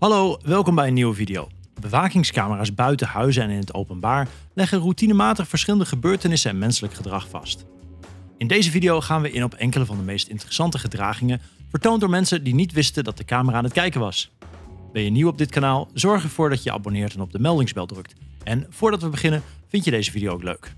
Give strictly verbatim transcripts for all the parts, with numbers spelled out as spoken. Hallo, welkom bij een nieuwe video. Bewakingscamera's buiten huizen en in het openbaar leggen routinematig verschillende gebeurtenissen en menselijk gedrag vast. In deze video gaan we in op enkele van de meest interessante gedragingen vertoond door mensen die niet wisten dat de camera aan het kijken was. Ben je nieuw op dit kanaal? Zorg ervoor dat je abonneert en op de meldingsbel drukt. En voordat we beginnen, vind je deze video ook leuk.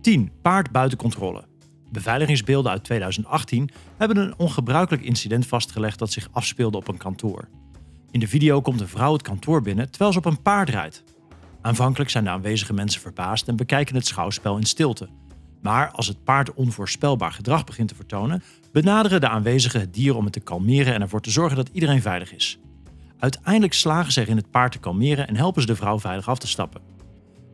tien. Paard buiten controle. Beveiligingsbeelden uit tweeduizend achttien hebben een ongebruikelijk incident vastgelegd dat zich afspeelde op een kantoor. In de video komt een vrouw het kantoor binnen terwijl ze op een paard rijdt. Aanvankelijk zijn de aanwezige mensen verbaasd en bekijken het schouwspel in stilte. Maar als het paard onvoorspelbaar gedrag begint te vertonen, benaderen de aanwezigen het dier om het te kalmeren en ervoor te zorgen dat iedereen veilig is. Uiteindelijk slagen ze erin het paard te kalmeren en helpen ze de vrouw veilig af te stappen.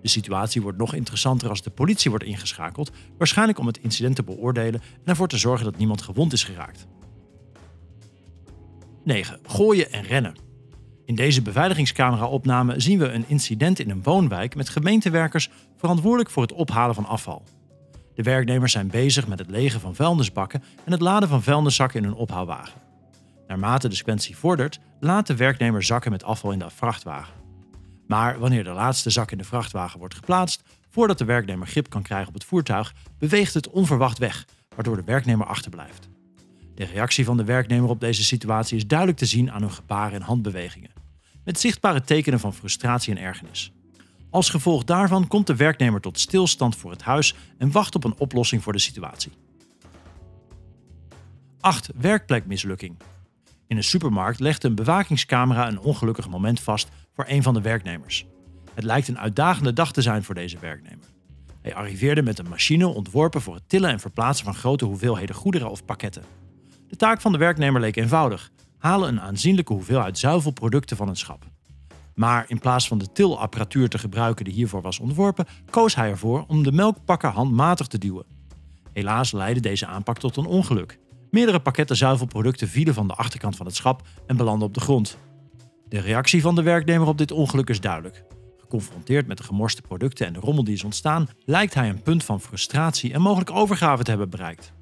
De situatie wordt nog interessanter als de politie wordt ingeschakeld, waarschijnlijk om het incident te beoordelen en ervoor te zorgen dat niemand gewond is geraakt. negen. Gooien en rennen. In deze beveiligingscamera-opname zien we een incident in een woonwijk met gemeentewerkers verantwoordelijk voor het ophalen van afval. De werknemers zijn bezig met het legen van vuilnisbakken en het laden van vuilniszakken in hun ophaalwagen. Naarmate de sequentie vordert, laat de werknemer zakken met afval in de vrachtwagen. Maar wanneer de laatste zak in de vrachtwagen wordt geplaatst, voordat de werknemer grip kan krijgen op het voertuig, beweegt het onverwacht weg, waardoor de werknemer achterblijft. De reactie van de werknemer op deze situatie is duidelijk te zien aan hun gebaren en handbewegingen, met zichtbare tekenen van frustratie en ergernis. Als gevolg daarvan komt de werknemer tot stilstand voor het huis en wacht op een oplossing voor de situatie. acht. Werkplekmislukking. In een supermarkt legt een bewakingscamera een ongelukkig moment vast voor een van de werknemers. Het lijkt een uitdagende dag te zijn voor deze werknemer. Hij arriveerde met een machine ontworpen voor het tillen en verplaatsen van grote hoeveelheden goederen of pakketten. De taak van de werknemer leek eenvoudig: halen een aanzienlijke hoeveelheid zuivelproducten van het schap. Maar in plaats van de tilapparatuur te gebruiken die hiervoor was ontworpen, koos hij ervoor om de melkpakker handmatig te duwen. Helaas leidde deze aanpak tot een ongeluk. Meerdere pakketten zuivelproducten vielen van de achterkant van het schap en belanden op de grond. De reactie van de werknemer op dit ongeluk is duidelijk. Geconfronteerd met de gemorste producten en de rommel die is ontstaan, lijkt hij een punt van frustratie en mogelijk overgave te hebben bereikt.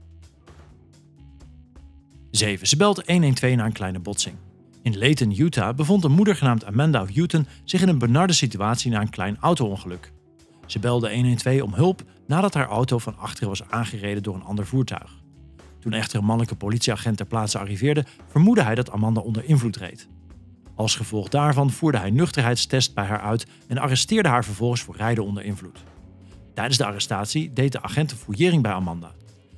zeven. Ze belt één één twee na een kleine botsing. In Layton, Utah bevond een moeder genaamd Amanda Hutton zich in een benarde situatie na een klein auto-ongeluk. Ze belde één één twee om hulp nadat haar auto van achteren was aangereden door een ander voertuig. Toen echter een mannelijke politieagent ter plaatse arriveerde, vermoedde hij dat Amanda onder invloed reed. Als gevolg daarvan voerde hij nuchterheidstest bij haar uit en arresteerde haar vervolgens voor rijden onder invloed. Tijdens de arrestatie deed de agent een fouillering bij Amanda.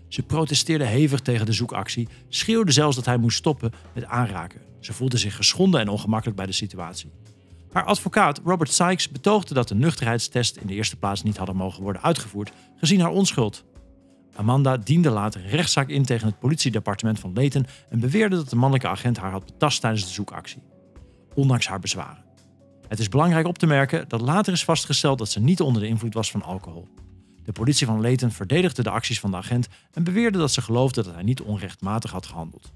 Ze protesteerde hevig tegen de zoekactie, schreeuwde zelfs dat hij moest stoppen met aanraken. Ze voelde zich geschonden en ongemakkelijk bij de situatie. Haar advocaat Robert Sykes betoogde dat de nuchterheidstest in de eerste plaats niet hadden mogen worden uitgevoerd, gezien haar onschuld. Amanda diende later een rechtszaak in tegen het politiedepartement van Layton en beweerde dat de mannelijke agent haar had betast tijdens de zoekactie, ondanks haar bezwaren. Het is belangrijk op te merken dat later is vastgesteld dat ze niet onder de invloed was van alcohol. De politie van Layton verdedigde de acties van de agent en beweerde dat ze geloofde dat hij niet onrechtmatig had gehandeld.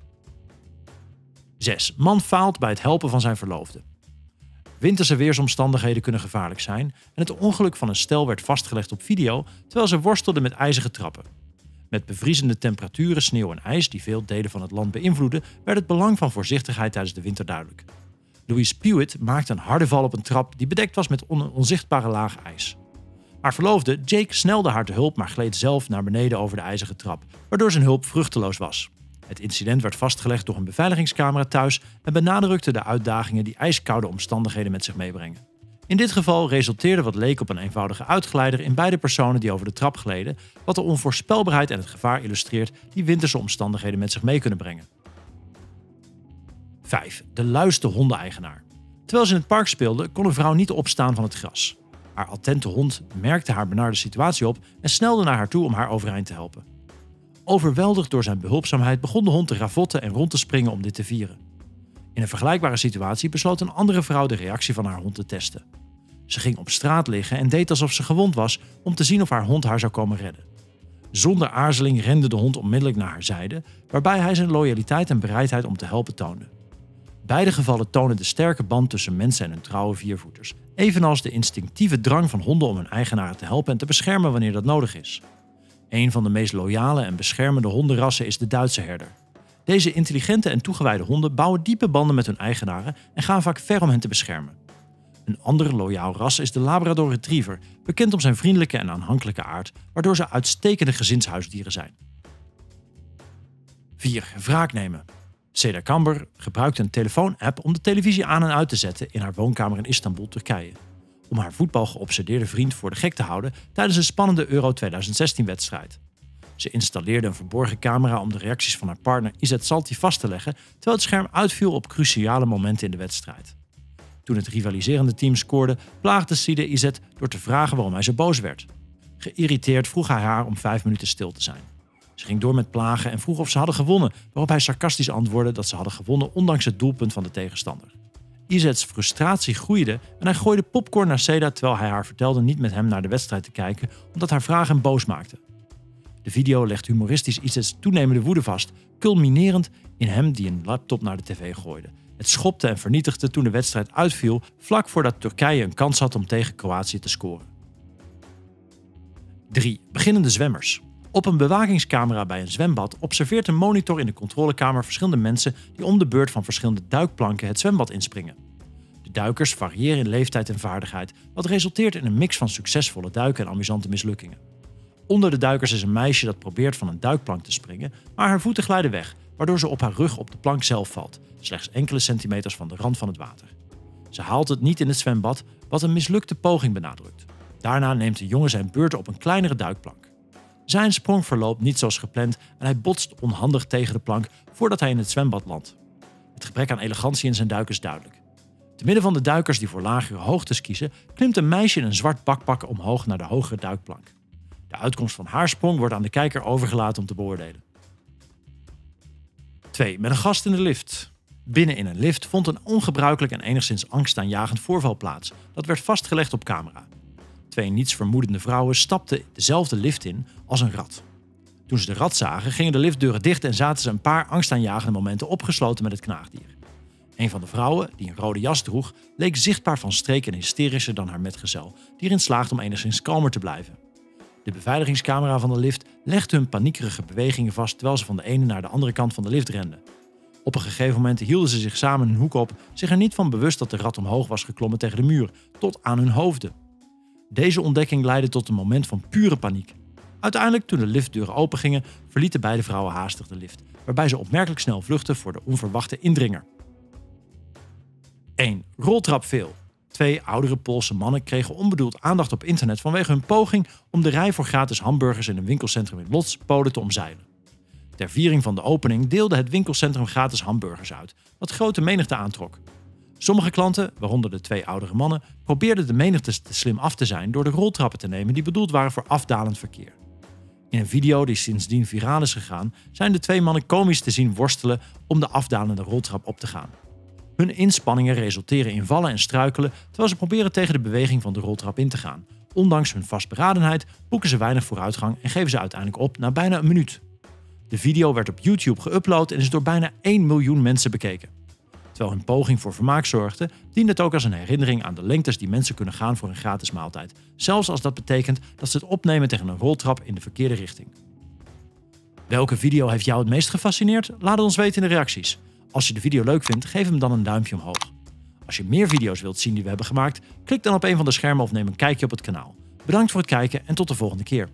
zes. Man faalt bij het helpen van zijn verloofde. Winterse weersomstandigheden kunnen gevaarlijk zijn en het ongeluk van een stel werd vastgelegd op video terwijl ze worstelden met ijzige trappen. Met bevriezende temperaturen, sneeuw en ijs die veel delen van het land beïnvloeden, werd het belang van voorzichtigheid tijdens de winter duidelijk. Louise Pewitt maakte een harde val op een trap die bedekt was met een onzichtbare laag ijs. Haar verloofde Jake snelde haar te hulp, maar gleed zelf naar beneden over de ijzige trap, waardoor zijn hulp vruchteloos was. Het incident werd vastgelegd door een beveiligingscamera thuis en benadrukte de uitdagingen die ijskoude omstandigheden met zich meebrengen. In dit geval resulteerde wat leek op een eenvoudige uitglijder in beide personen die over de trap gleden, wat de onvoorspelbaarheid en het gevaar illustreert die winterse omstandigheden met zich mee kunnen brengen. vijf. De luiste hondeneigenaar. Terwijl ze in het park speelde, kon een vrouw niet opstaan van het gras. Haar attente hond merkte haar benarde situatie op en snelde naar haar toe om haar overeind te helpen. Overweldigd door zijn behulpzaamheid begon de hond te ravotten en rond te springen om dit te vieren. In een vergelijkbare situatie besloot een andere vrouw de reactie van haar hond te testen. Ze ging op straat liggen en deed alsof ze gewond was om te zien of haar hond haar zou komen redden. Zonder aarzeling rende de hond onmiddellijk naar haar zijde, waarbij hij zijn loyaliteit en bereidheid om te helpen toonde. Beide gevallen tonen de sterke band tussen mensen en hun trouwe viervoeters, evenals de instinctieve drang van honden om hun eigenaren te helpen en te beschermen wanneer dat nodig is. Een van de meest loyale en beschermende hondenrassen is de Duitse herder. Deze intelligente en toegewijde honden bouwen diepe banden met hun eigenaren en gaan vaak ver om hen te beschermen. Een andere loyaal ras is de Labrador Retriever, bekend om zijn vriendelijke en aanhankelijke aard, waardoor ze uitstekende gezinshuisdieren zijn. vier. Wraak nemen. Seda Kamber gebruikt een telefoon-app om de televisie aan en uit te zetten in haar woonkamer in Istanbul, Turkije. Om haar voetbalgeobsedeerde vriend voor de gek te houden tijdens een spannende Euro tweeduizend zestien-wedstrijd. Ze installeerde een verborgen camera om de reacties van haar partner İzzet Salty vast te leggen, terwijl het scherm uitviel op cruciale momenten in de wedstrijd. Toen het rivaliserende team scoorde, plaagde Seda İzzet door te vragen waarom hij zo boos werd. Geïrriteerd vroeg hij haar om vijf minuten stil te zijn. Ze ging door met plagen en vroeg of ze hadden gewonnen, waarop hij sarcastisch antwoordde dat ze hadden gewonnen ondanks het doelpunt van de tegenstander. İzzet's frustratie groeide en hij gooide popcorn naar Seda terwijl hij haar vertelde niet met hem naar de wedstrijd te kijken, omdat haar vragen hem boos maakten. De video legt humoristisch İzzet's toenemende woede vast, culminerend in hem die een laptop naar de tv gooide. Het schopte en vernietigde toen de wedstrijd uitviel, vlak voordat Turkije een kans had om tegen Kroatië te scoren. drie. Beginnende zwemmers. Op een bewakingscamera bij een zwembad observeert een monitor in de controlekamer verschillende mensen die om de beurt van verschillende duikplanken het zwembad inspringen. De duikers variëren in leeftijd en vaardigheid, wat resulteert in een mix van succesvolle duiken en amusante mislukkingen. Onder de duikers is een meisje dat probeert van een duikplank te springen, maar haar voeten glijden weg, waardoor ze op haar rug op de plank zelf valt, slechts enkele centimeters van de rand van het water. Ze haalt het niet in het zwembad, wat een mislukte poging benadrukt. Daarna neemt de jongen zijn beurt op een kleinere duikplank. Zijn sprong verloopt niet zoals gepland en hij botst onhandig tegen de plank voordat hij in het zwembad landt. Het gebrek aan elegantie in zijn duik is duidelijk. Te midden van de duikers die voor lagere hoogtes kiezen, klimt een meisje in een zwart bakpak omhoog naar de hogere duikplank. De uitkomst van haar sprong wordt aan de kijker overgelaten om te beoordelen. twee. Met een gast in de lift. Binnen in een lift vond een ongebruikelijk en enigszins angstaanjagend voorval plaats. Dat werd vastgelegd op camera. Twee nietsvermoedende vrouwen stapten dezelfde lift in als een rat. Toen ze de rat zagen, gingen de liftdeuren dicht en zaten ze een paar angstaanjagende momenten opgesloten met het knaagdier. Een van de vrouwen, die een rode jas droeg, leek zichtbaar van streek en hysterischer dan haar metgezel, die erin slaagt om enigszins kalmer te blijven. De beveiligingscamera van de lift legde hun paniekerige bewegingen vast terwijl ze van de ene naar de andere kant van de lift renden. Op een gegeven moment hielden ze zich samen een hoek op, zich er niet van bewust dat de rat omhoog was geklommen tegen de muur, tot aan hun hoofden. Deze ontdekking leidde tot een moment van pure paniek. Uiteindelijk, toen de liftdeuren opengingen, verlieten beide vrouwen haastig de lift, waarbij ze opmerkelijk snel vluchtten voor de onverwachte indringer. één. Roltrap veel. Twee oudere Poolse mannen kregen onbedoeld aandacht op internet vanwege hun poging om de rij voor gratis hamburgers in een winkelcentrum in Łódź, Polen te omzeilen. Ter viering van de opening deelde het winkelcentrum gratis hamburgers uit, wat grote menigte aantrok. Sommige klanten, waaronder de twee oudere mannen, probeerden de menigte te slim af te zijn door de roltrappen te nemen die bedoeld waren voor afdalend verkeer. In een video die sindsdien viraal is gegaan, zijn de twee mannen komisch te zien worstelen om de afdalende roltrap op te gaan. Hun inspanningen resulteren in vallen en struikelen terwijl ze proberen tegen de beweging van de roltrap in te gaan. Ondanks hun vastberadenheid boeken ze weinig vooruitgang en geven ze uiteindelijk op na bijna een minuut. De video werd op YouTube geüpload en is door bijna één miljoen mensen bekeken. Terwijl hun poging voor vermaak zorgde, diende het ook als een herinnering aan de lengtes die mensen kunnen gaan voor een gratis maaltijd. Zelfs als dat betekent dat ze het opnemen tegen een roltrap in de verkeerde richting. Welke video heeft jou het meest gefascineerd? Laat het ons weten in de reacties. Als je de video leuk vindt, geef hem dan een duimpje omhoog. Als je meer video's wilt zien die we hebben gemaakt, klik dan op een van de schermen of neem een kijkje op het kanaal. Bedankt voor het kijken en tot de volgende keer.